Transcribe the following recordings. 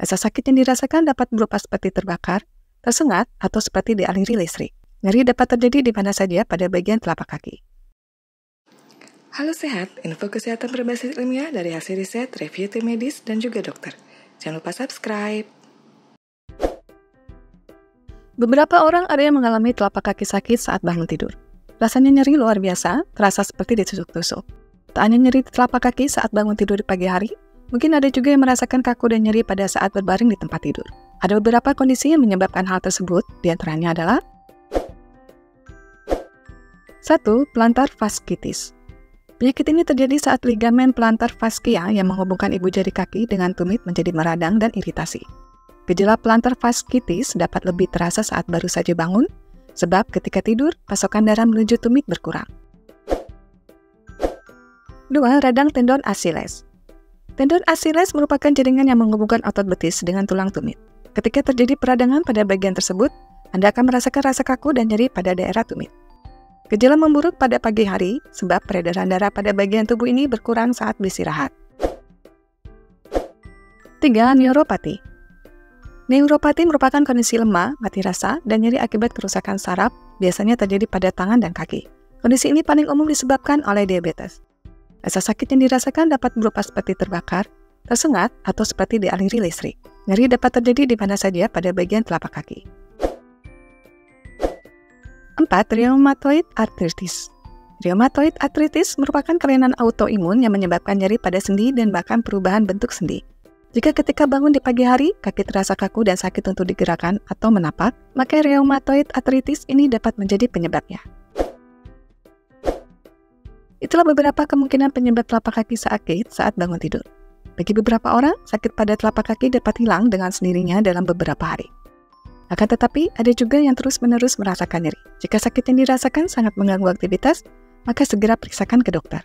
Rasa sakit yang dirasakan dapat berupa seperti terbakar, tersengat, atau seperti dialiri listrik. Nyeri dapat terjadi di mana saja pada bagian telapak kaki. Halo Sehat, info kesehatan berbasis ilmiah dari hasil riset, review tim medis, dan juga dokter. Jangan lupa subscribe. Beberapa orang ada yang mengalami telapak kaki sakit saat bangun tidur. Rasanya nyeri luar biasa, terasa seperti ditusuk-tusuk. Tak hanya nyeri di telapak kaki saat bangun tidur di pagi hari, mungkin ada juga yang merasakan kaku dan nyeri pada saat berbaring di tempat tidur. Ada beberapa kondisi yang menyebabkan hal tersebut, diantaranya adalah 1. Plantar fasciitis. Penyakit ini terjadi saat ligamen plantar fascia yang menghubungkan ibu jari kaki dengan tumit menjadi meradang dan iritasi. Gejala plantar fasciitis dapat lebih terasa saat baru saja bangun, sebab ketika tidur, pasokan darah menuju tumit berkurang. 2. Radang tendon Achilles. Tendon Achilles merupakan jaringan yang menghubungkan otot betis dengan tulang tumit. Ketika terjadi peradangan pada bagian tersebut, Anda akan merasakan rasa kaku dan nyeri pada daerah tumit. Gejala memburuk pada pagi hari, sebab peredaran darah pada bagian tubuh ini berkurang saat beristirahat. 3. Neuropati. Neuropati merupakan kondisi lemah, mati rasa, dan nyeri akibat kerusakan saraf, biasanya terjadi pada tangan dan kaki. Kondisi ini paling umum disebabkan oleh diabetes. Rasa sakit yang dirasakan dapat berupa seperti terbakar, tersengat, atau seperti dialiri listrik. Nyeri dapat terjadi di mana saja pada bagian telapak kaki. 4. Rheumatoid Arthritis. Rheumatoid Arthritis merupakan kelainan autoimun yang menyebabkan nyeri pada sendi dan bahkan perubahan bentuk sendi. Jika ketika bangun di pagi hari, kaki terasa kaku dan sakit untuk digerakkan atau menapak, maka Rheumatoid Arthritis ini dapat menjadi penyebabnya. Itulah beberapa kemungkinan penyebab telapak kaki sakit saat bangun tidur. Bagi beberapa orang, sakit pada telapak kaki dapat hilang dengan sendirinya dalam beberapa hari. Akan tetapi, ada juga yang terus-menerus merasakan nyeri. Jika sakit yang dirasakan sangat mengganggu aktivitas, maka segera periksakan ke dokter.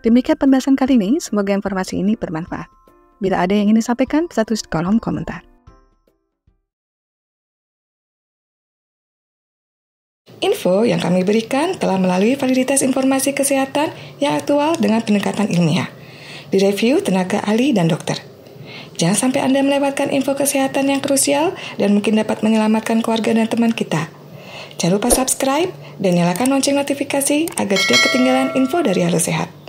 Demikian pembahasan kali ini, semoga informasi ini bermanfaat. Bila ada yang ingin disampaikan, tulis di kolom komentar. Info yang kami berikan telah melalui validitas informasi kesehatan yang aktual dengan pendekatan ilmiah, direview tenaga ahli dan dokter. Jangan sampai Anda melewatkan info kesehatan yang krusial dan mungkin dapat menyelamatkan keluarga dan teman kita. Jangan lupa subscribe dan nyalakan lonceng notifikasi agar tidak ketinggalan info dari Halo Sehat.